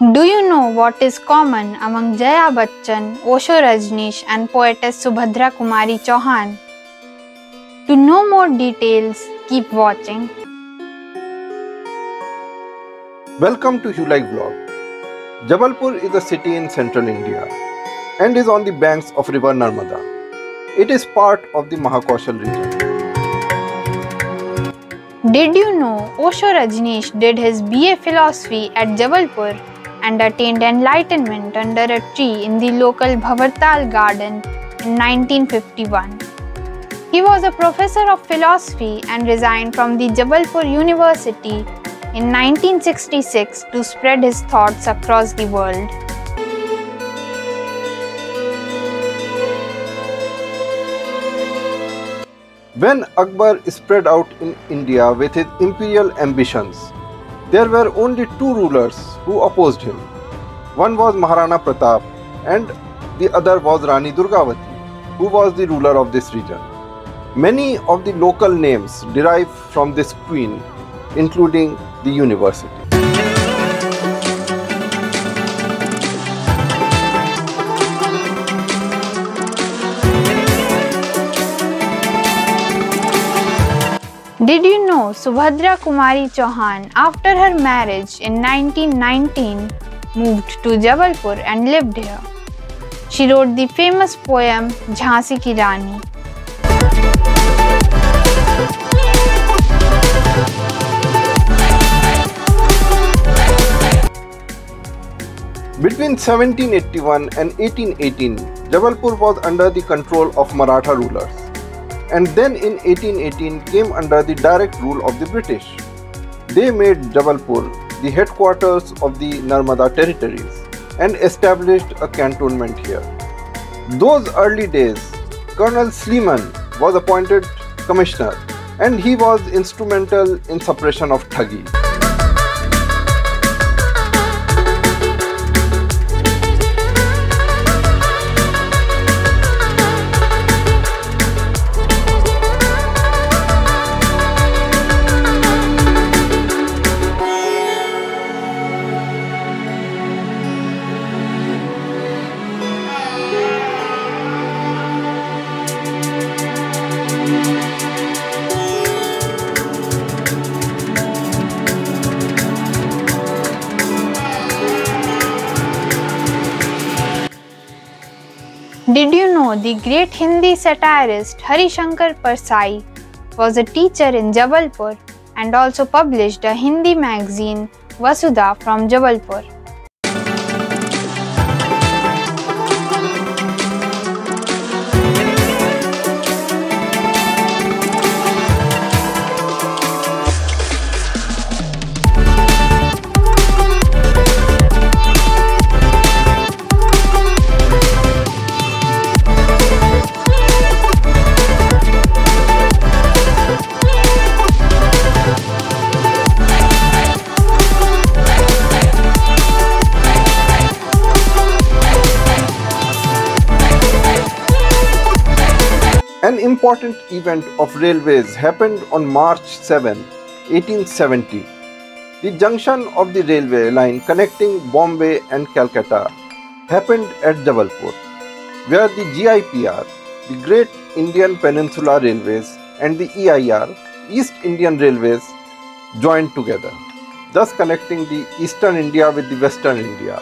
Do you know what is common among Jaya Bachchan, Osho Rajneesh and poetess Subhadra Kumari Chauhan? To know more details, keep watching. Welcome to HueLike Vlog. Jabalpur is a city in central India and is on the banks of river Narmada. It is part of the Mahakoshal region. Did you know Osho Rajneesh did his BA Philosophy at Jabalpur and attained enlightenment under a tree in the local Bhavartal Garden in 1951. He was a professor of philosophy and resigned from the Jabalpur University in 1966 to spread his thoughts across the world. When Akbar spread out in India with his imperial ambitions, there were only two rulers who opposed him. One was Maharana Pratap and the other was Rani Durgavati, who was the ruler of this region. Many of the local names derive from this queen, including the university. Did you know Subhadra Kumari Chauhan, after her marriage in 1919, moved to Jabalpur and lived here? She wrote the famous poem Jhansi ki Rani. Between 1781 and 1818, Jabalpur was under the control of Maratha rulers, and then in 1818 came under the direct rule of the British. They made Jabalpur the headquarters of the Narmada territories and established a cantonment here. Those early days, Colonel Sleeman was appointed commissioner and he was instrumental in suppression of thuggy. Did you know the great Hindi satirist Harishankar Parsai was a teacher in Jabalpur and also published a Hindi magazine Vasudha from Jabalpur? An important event of railways happened on March 7, 1870. The junction of the railway line connecting Bombay and Calcutta happened at Jabalpur, where the GIPR, the Great Indian Peninsula Railways, and the EIR, East Indian Railways, joined together, thus connecting the Eastern India with the Western India.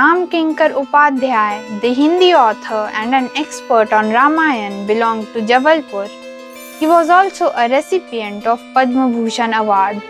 Ram Kinkar Upadhyay, the Hindi author and an expert on Ramayana, belonged to Jabalpur. He was also a recipient of Padma Bhushan Award.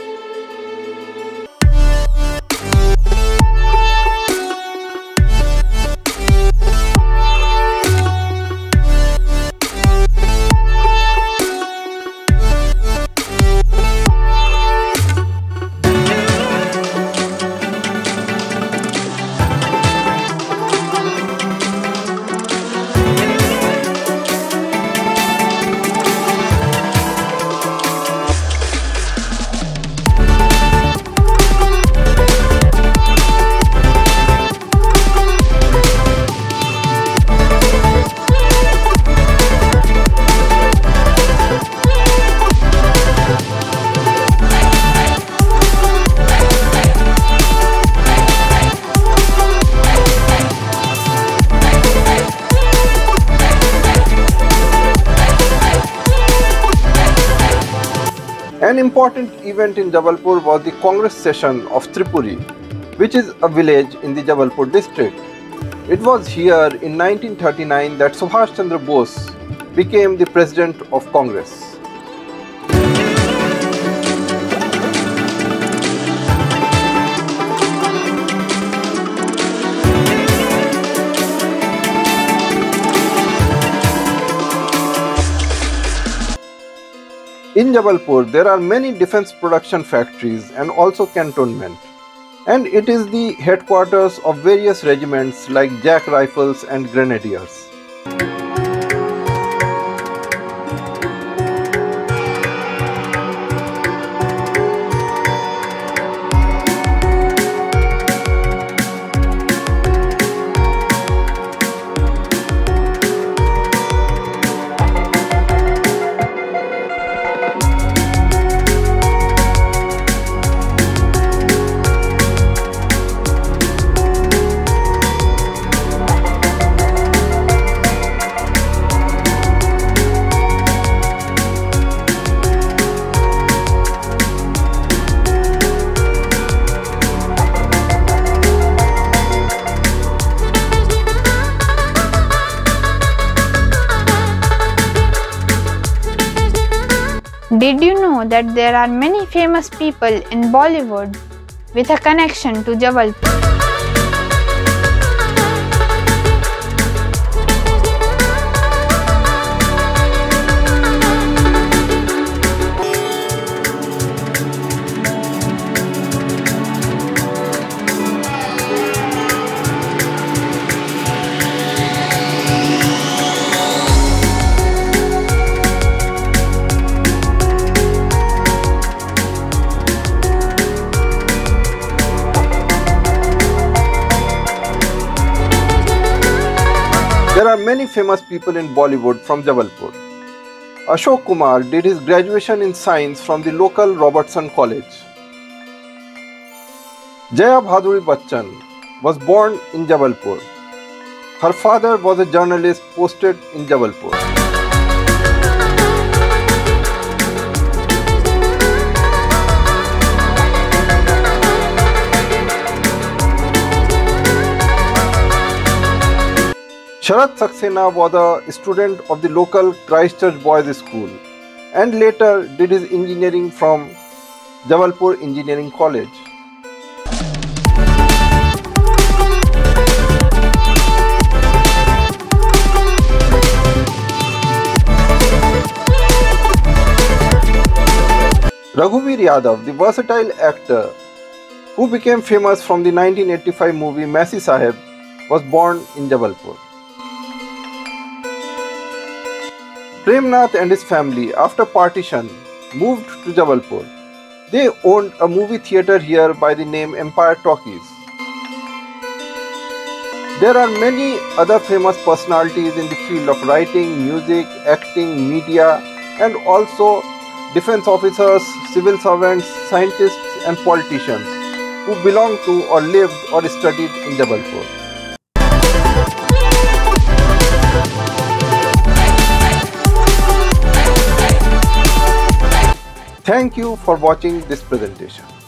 An important event in Jabalpur was the Congress session of Tripuri, which is a village in the Jabalpur district. It was here in 1939 that Subhash Chandra Bose became the President of Congress. In Jabalpur, there are many defense production factories and also cantonment, and it is the headquarters of various regiments like Jack Rifles and Grenadiers. Did you know that there are many famous people in Bollywood with a connection to Jabalpur? There are many famous people in Bollywood from Jabalpur. Ashok Kumar did his graduation in science from the local Robertson College. Jaya Bhaduri Bachchan was born in Jabalpur. Her father was a journalist posted in Jabalpur. Sharat Saksena was a student of the local Christchurch Boys' School and later did his engineering from Jabalpur Engineering College. Raghubir Yadav, the versatile actor who became famous from the 1985 movie Masi Sahib, was born in Jabalpur. Premnath and his family, after partition, moved to Jabalpur. They owned a movie theatre here by the name Empire Talkies. There are many other famous personalities in the field of writing, music, acting, media, and also defense officers, civil servants, scientists, and politicians who belong to or lived or studied in Jabalpur. Thank you for watching this presentation.